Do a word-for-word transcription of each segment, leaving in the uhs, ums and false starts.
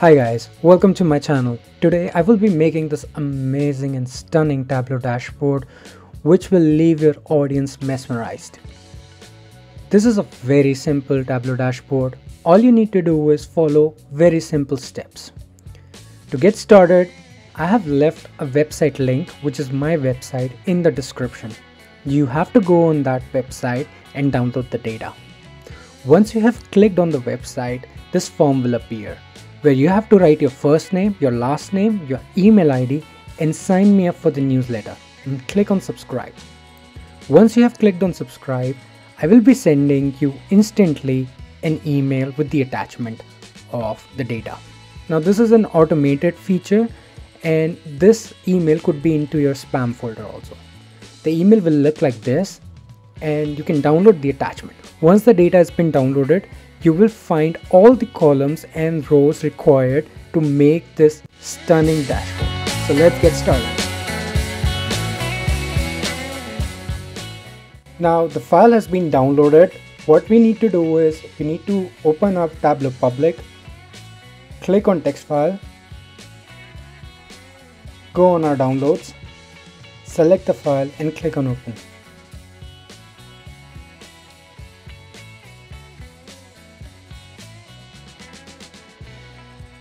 Hi guys, welcome to my channel. Today I will be making this amazing and stunning Tableau dashboard which will leave your audience mesmerized. This is a very simple Tableau dashboard. All you need to do is follow very simple steps. To get started, I have left a website link, which is my website, in the description. You have to go on that website and download the data. Once you have clicked on the website, this form will appear, where you have to write your first name, your last name, your email I D, and sign me up for the newsletter, and click on subscribe. Once you have clicked on subscribe, I will be sending you instantly an email with the attachment of the data. Now this is an automated feature, and this email could be into your spam folder also. The email will look like this, and you can download the attachment. Once the data has been downloaded, you will find all the columns and rows required to make this stunning dashboard. So let's get started. Now the file has been downloaded. What we need to do is we need to open up Tableau Public, click on text file, go on our downloads, select the file and click on open.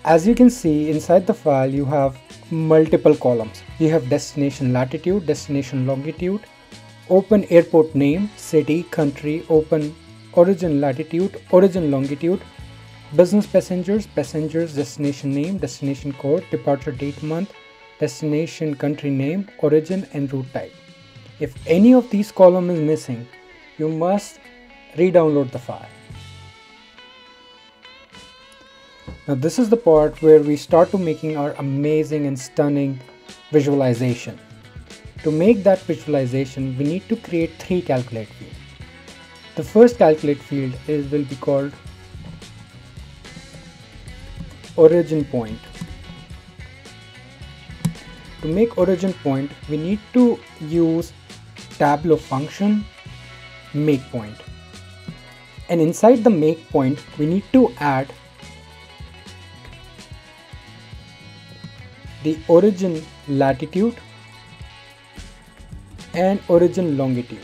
As you can see, inside the file you have multiple columns. You have destination latitude, destination longitude, open airport name, city, country, open origin latitude, origin longitude, business passengers, passengers, destination name, destination code, departure date month, destination country name, origin and route type. If any of these columns is missing, you must re-download the file. Now this is the part where we start to making our amazing and stunning visualization. To make that visualization, we need to create three calculate fields. The first calculate field is will be called origin point. To make origin point, we need to use Tableau function make point. And inside the make point, we need to add the origin latitude and origin longitude.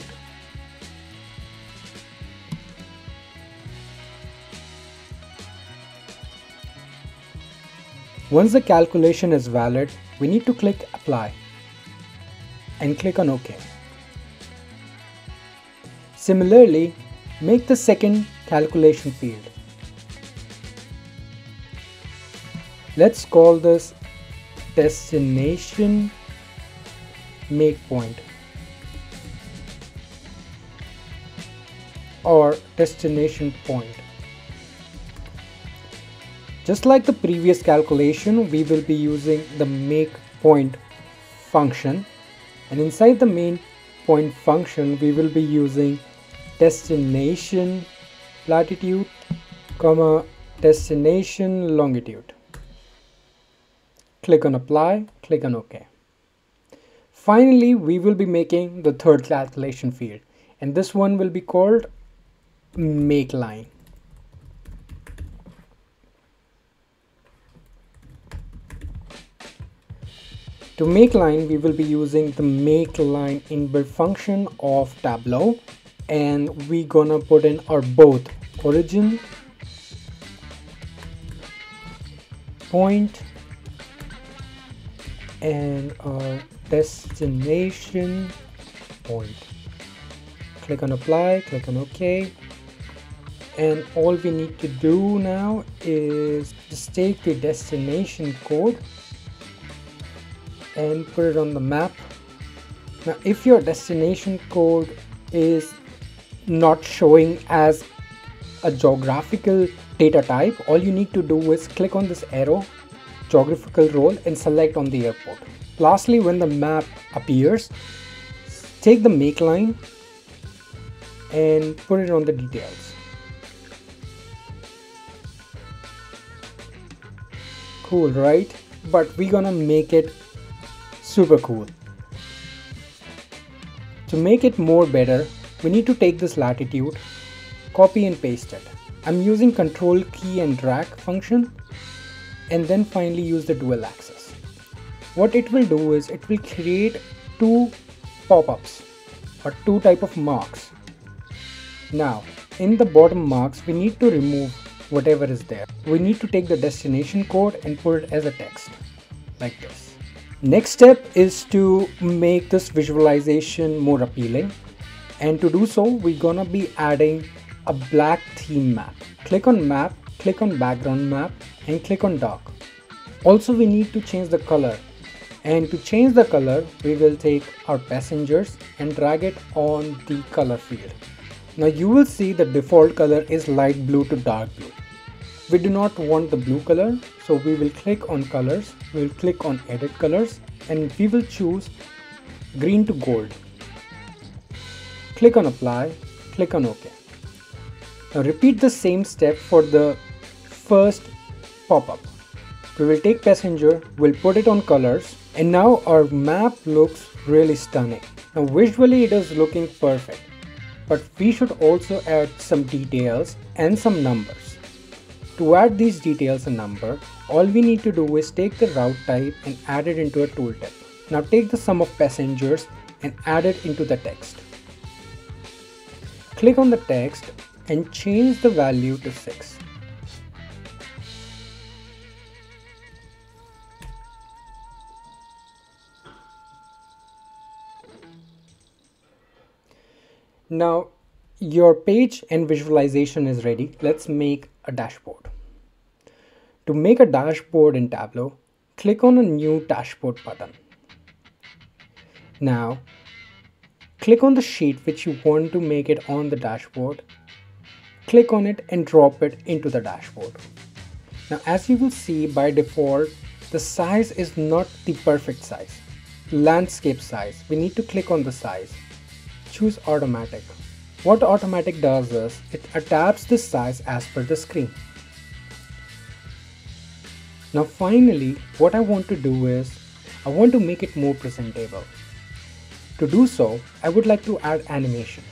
Once the calculation is valid, we need to click apply and click on OK. Similarly, make the second calculation field. Let's call this destination make point or destination point. Just like the previous calculation, we will be using the make point function, and inside the main point function we will be using destination latitude comma destination longitude. Click on apply, click on OK. Finally, we will be making the third calculation field, and this one will be called make line. To make line, we will be using the make line inbuilt function of Tableau, and we're gonna put in our both origin point and our destination point. Click on apply, click on OK, and all we need to do now is just take the destination code and put it on the map. Now if your destination code is not showing as a geographical data type, all you need to do is click on this arrow geographical role and select on the airport. Lastly, when the map appears, take the make line and put it on the details. Cool, right? But we're gonna make it super cool. To make it more better, we need to take this latitude, copy and paste it. I'm using control key and drag function. and then finally use the dual axis. What it will do is it will create two pop-ups or two type of marks. Now in the bottom marks we need to remove whatever is there. We need to take the destination code and put it as a text like this. Next step is to make this visualization more appealing, and to do so we're gonna be adding a black theme map. Click on map, click on background map and click on dark. Also we need to change the color, and to change the color we will take our passengers and drag it on the color field. Now you will see the default color is light blue to dark blue. We do not want the blue color, so we will click on colors, we will click on edit colors and we will choose green to gold. Click on apply, click on OK. Now repeat the same step for the first pop-up. We will take passenger, we'll put it on colors, and now our map looks really stunning. Now visually it is looking perfect, but we should also add some details and some numbers. To add these details and number, all we need to do is take the route type and add it into a tooltip. Now take the sum of passengers and add it into the text. Click on the text and change the value to six. Now your page and visualization is ready. Let's make a dashboard. To make a dashboard in Tableau, click on a new dashboard button. Now click on the sheet which you want to make it on the dashboard. Click on it and drop it into the dashboard. Now as you will see, by default the size is not the perfect size. Landscape size, we need to click on the size. Choose automatic. What automatic does is it adapts the size as per the screen. Now finally what I want to do is I want to make it more presentable. To do so I would like to add animation.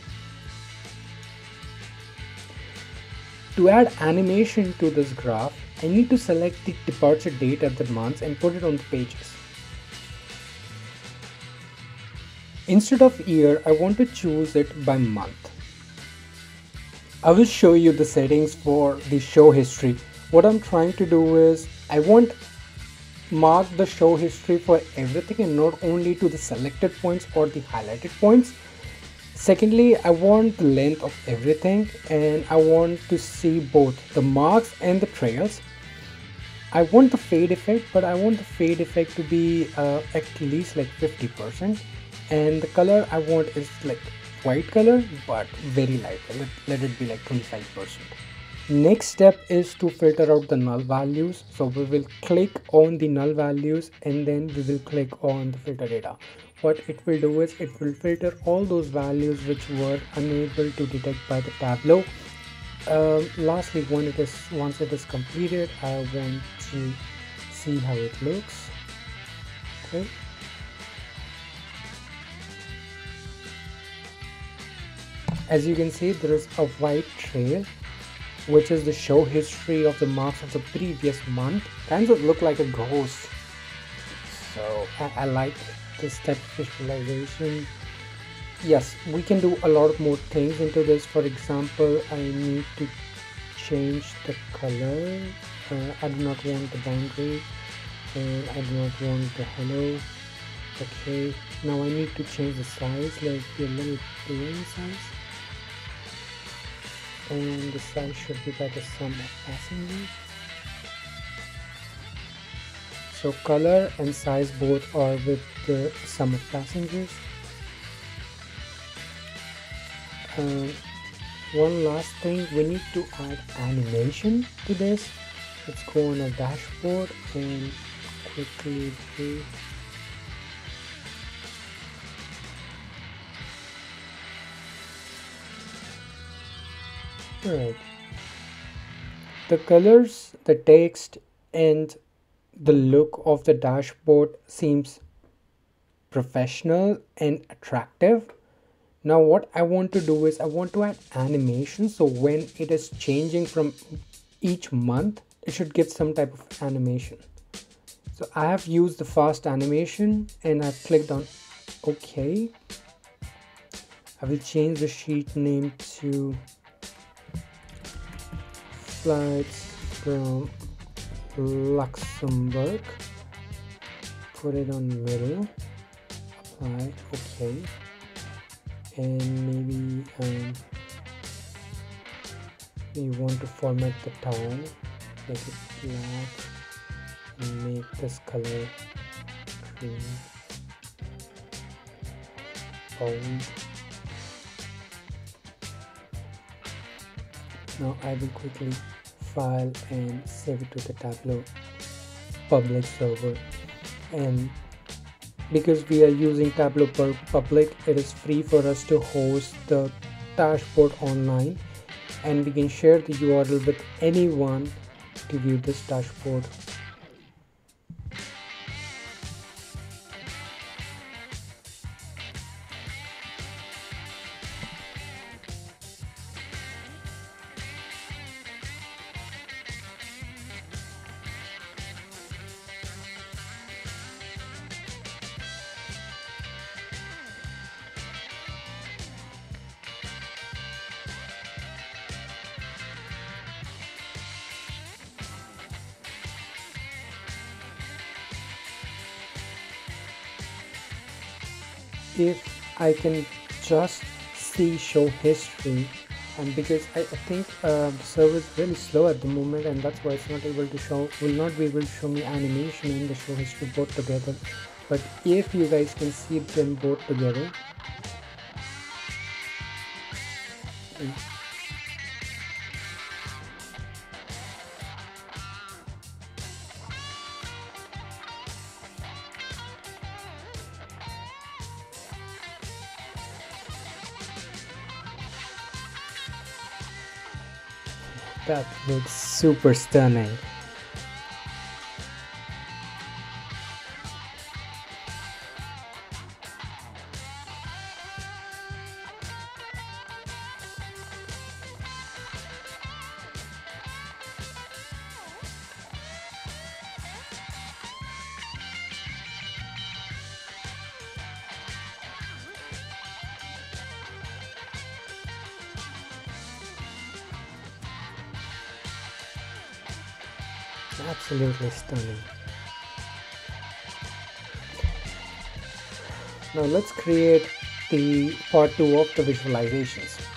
To add animation to this graph I need to select the departure date at the months and put it on the pages. Instead of year, I want to choose it by month. I will show you the settings for the show history. What I'm trying to do is I want to mark the show history for everything and not only to the selected points or the highlighted points. Secondly, I want the length of everything and I want to see both the marks and the trails. I want the fade effect, but I want the fade effect to be uh, at least like fifty percent. And the color I want is like white color, but very light. Let, let it be like twenty-five percent. Next step is to filter out the null values. So we will click on the null values and then we will click on the filter data. What it will do is it will filter all those values which were unable to detect by the Tableau. Um, lastly, when it is, once it is completed, I want to see how it looks. Okay. As you can see, there is a white trail which is the show history of the marks of the previous month. Kind of look like a ghost. So I, I like this type of visualization. Yes, we can do a lot more things into this. For example, I need to change the color. Uh, I do not want the boundary and I do not want the hello. Okay, now I need to change the size, like the little plain size. And the size should be by the sum of passengers. So color and size both are with the sum of passengers. Um, one last thing, we need to add animation to this. Let's go on a dashboard and quickly do. Right. The colors, the text and the look of the dashboard seems professional and attractive. Now what I want to do is I want to add animation, so when it is changing from each month it should give some type of animation. So I have used the fast animation and I've clicked on OK. I will change the sheet name to Flights from Luxembourg. Put it on middle. Apply. OK. And maybe um, we want to format the town. Make it black. Make this color green. Bold. Now I will quickly file and save it to the Tableau Public server. And because we are using Tableau Public, it is free for us to host the dashboard online, and we can share the U R L with anyone to view this dashboard. If I can just see show history, and because I, I think uh, the server is really slow at the moment, and that's why it's not able to show, will not be able to show me animation and the show history both together. But if you guys can see them both together, that looks super stunning. Absolutely stunning. Now let's create the part two of the visualizations.